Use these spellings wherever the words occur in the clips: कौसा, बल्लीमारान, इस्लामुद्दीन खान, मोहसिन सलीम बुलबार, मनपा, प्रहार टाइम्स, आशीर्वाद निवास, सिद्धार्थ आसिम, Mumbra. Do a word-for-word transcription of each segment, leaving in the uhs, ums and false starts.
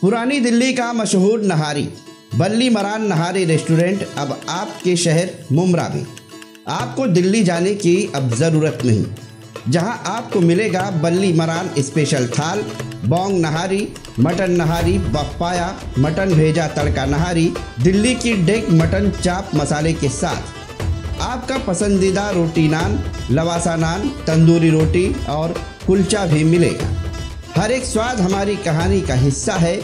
पुरानी दिल्ली का मशहूर नहारी बल्लीमारान नहारी रेस्टोरेंट अब आपके शहर मुम्ब्रा में। आपको दिल्ली जाने की अब ज़रूरत नहीं, जहां आपको मिलेगा बल्लीमारान स्पेशल थाल, बोंग नहारी, मटन नहारी, बप्पाया, मटन भेजा तड़का नहारी, दिल्ली की डेक मटन चाप मसाले के साथ आपका पसंदीदा रोटी नान, लवासा नान, तंदूरी रोटी और कुलचा भी मिलेगा। हर एक स्वाद हमारी कहानी का हिस्सा है।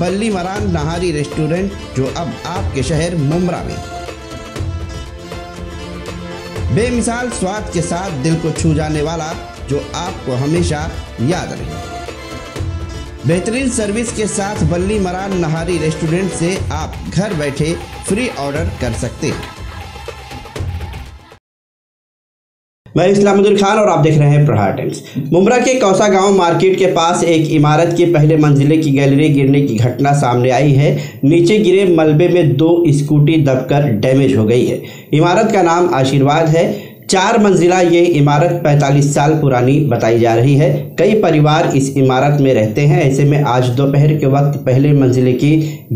बल्लीमारान नहारी रेस्टोरेंट जो अब आपके शहर मुम्ब्रा में बेमिसाल स्वाद के साथ दिल को छू जाने वाला, जो आपको हमेशा याद रहे। बेहतरीन सर्विस के साथ बल्लीमारान नहारी रेस्टोरेंट से आप घर बैठे फ्री ऑर्डर कर सकते हैं। मैं इस्लामुद्दीन खान और आप देख रहे हैं प्रहार टाइम्स। मुम्ब्रा के कौसा गांव मार्केट के पास एक इमारत के पहले मंजिले की गैलरी गिरने की घटना सामने आई है। नीचे गिरे मलबे में दो स्कूटी दबकर डैमेज हो गई है। इमारत का नाम आशीर्वाद है। चार मंजिला ये इमारत पैंतालीस साल पुरानी बताई जा रही है। कई परिवार इस इमारत में रहते हैं। ऐसे में आज दोपहर के वक्त पहले मंजिले की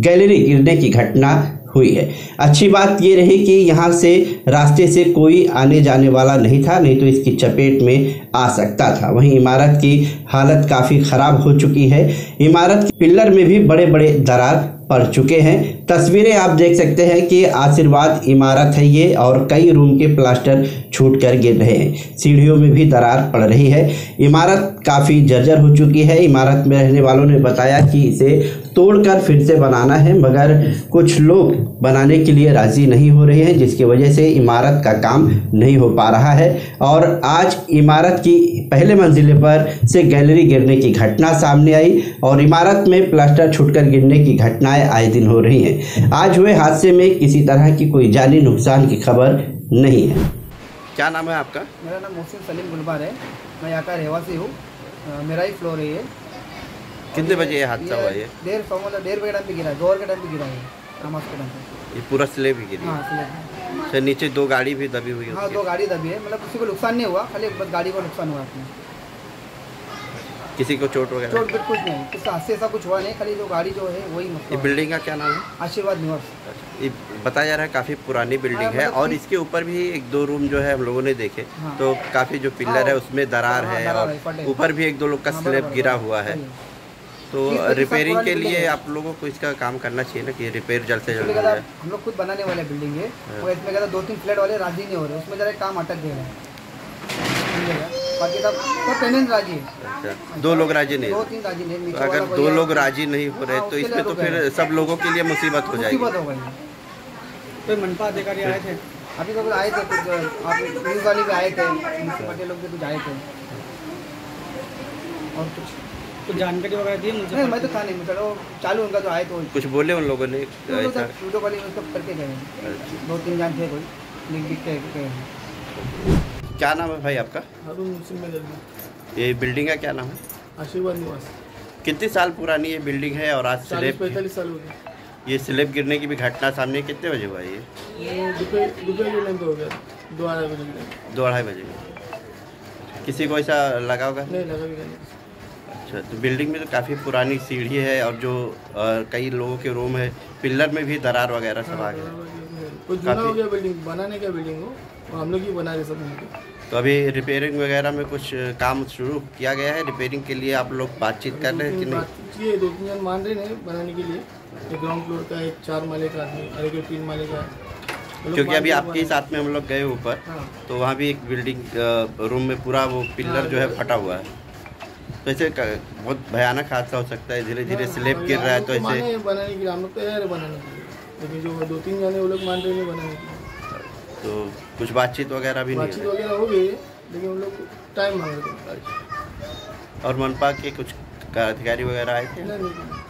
गैलरी गिरने की घटना हुई है। अच्छी बात ये रही कि यहाँ से रास्ते से कोई आने जाने वाला नहीं था, नहीं तो इसकी चपेट में आ सकता था। वहीं इमारत की हालत काफ़ी ख़राब हो चुकी है। इमारत के पिलर में भी बड़े बड़े दरार पड़ चुके हैं। तस्वीरें आप देख सकते हैं कि आशीर्वाद इमारत है ये, और कई रूम के प्लास्टर छूट कर गिर रहे हैं। सीढ़ियों में भी दरार पड़ रही है। इमारत काफ़ी जर्जर हो चुकी है। इमारत में रहने वालों ने बताया कि इसे तोड़कर फिर से बनाना है, मगर कुछ लोग बनाने के लिए राज़ी नहीं हो रहे हैं, जिसकी वजह से इमारत का काम नहीं हो पा रहा है। और आज इमारत की पहले मंजिले पर से गैलरी गिरने की घटना सामने आई और इमारत में प्लास्टर छूटकर गिरने की घटनाएं आए दिन हो रही हैं। आज हुए हादसे में किसी तरह की कोई जानी नुकसान की खबर नहीं है। क्या नाम है आपका? मेरा नाम मोहसिन सलीम बुलबार है। मैं यहाँ का रहवासी हूँ। मेरा ही फ्लोर है ये। कितने बजे ये हादसा हुआ? ये डेढ़ सौ मतलब डेढ़ बजे टाइम पे गिरा है। दोपहर के टाइम पे गिरा है नमाज के टाइम पे। ये पूरा स्लेब भी गिरी? हाँ, स्लेब से नीचे दो गाड़ी भी दबी हुई है। हाँ, दो गाड़ी दबी है। मतलब किसी को नुकसान नहीं हुआ, खाली बस गाड़ी को नुकसान हुआ। अपने किसी को चोट वगैरह? चोट बिल्कुल कुछ नहीं, किसी हादसे ऐसा कुछ हुआ नहीं, खाली जो गाड़ी जो है वही मतलब। बिल्डिंग का क्या नाम है? आशीर्वाद निवास। ये बताया जा रहा है काफ़ी पुरानी बिल्डिंग है, और इसके ऊपर भी एक दो रूम जो है हम लोगों ने देखे तो काफ़ी जो पिलर है उसमें दरार है और ऊपर भी एक दो लोग का स्लेब गिरा हुआ है। तो रिपेयरिंग के लिए आप लोगों को इसका काम करना चाहिए ना कि रिपेयर जल्द से जल्द हो जाए। हम लोग खुद बनाने वाले बिल्डिंग है और इसमें कहता दो तीन फ्लैट वाले राजी नहीं हो रहे, उसमें जरा काम अटक गया है। बाकी सब सब टेनेंट राजी है, दो लोग राजी नहीं, दो तीन राजी नहीं। अगर दो लोग राजी नहीं हो रहे तो इसमें तो फिर सब लोगों के लिए मुसीबत हो जाएगी। कोई मनपा अधिकारी आए थे? अभी तो आए थे, कुछ पुलिस वाले भी आए थे, मुंसिपल लोग भी कुछ आए थे, और कुछ कुछ जानकारी वगैरह दी मुझे? नहीं, मैं तो था नहीं, मतलब चालू उनका तो आए तो कुछ बोले उन लोगों ने वीडियो कॉलिंग सब करके गए, दो तीन जान थे, कोई लिख लिख के गए। क्या नाम है भाई आपका? ये बिल्डिंग का क्या नाम है? आशीर्वाद निवास। कितने साल पुरानी ये बिल्डिंग है और आज स्लेब? पैंतालीस साल हो गए। ये स्लेब गिरने की भी घटना सामने कितने बजे हुआ? ये दो अढ़ाई बजे दो अढ़ाई बजे किसी को ऐसा लगा होगा? नहीं लगा। अच्छा, तो बिल्डिंग में तो काफ़ी पुरानी सीढ़ी है और जो आ, कई लोगों के रूम है, पिलर में भी दरार वगैरह सब आ गया। हो गया बिल्डिंग बनाने का, बिल्डिंग हो हम लोग ही बना रहे सब मिलकर। तो अभी रिपेयरिंग वगैरह में कुछ काम शुरू किया गया है? रिपेयरिंग के लिए आप लोग बातचीत कर रहे हैं कि नहीं? ये दो तीन जन मान रहे हैं बनाने के लिए। ग्राउंड फ्लोर का एक चार माले का है और एक तीन माले का है, क्योंकि अभी आपके साथ में हम लोग गए ऊपर तो वहाँ भी एक बिल्डिंग रूम में पूरा वो पिलर जो है फटा हुआ है। तो ऐसे बहुत भयानक हादसा हो सकता है। धीरे धीरे स्लेब गिर रहा है तो ऐसे बनाने के लिए हम लोग तैयार है बनाने के लिए, लेकिन जो दो तीन जाने वो लोग मान रहे हैं बनाने के लिए। तो कुछ बातचीत वगैरह भी नहीं? बातचीत वगैरह हो गई, लेकिन हम लोग टाइम मांग रहे थे। और मनपा के कुछ अधिकारी वगैरह आए थे?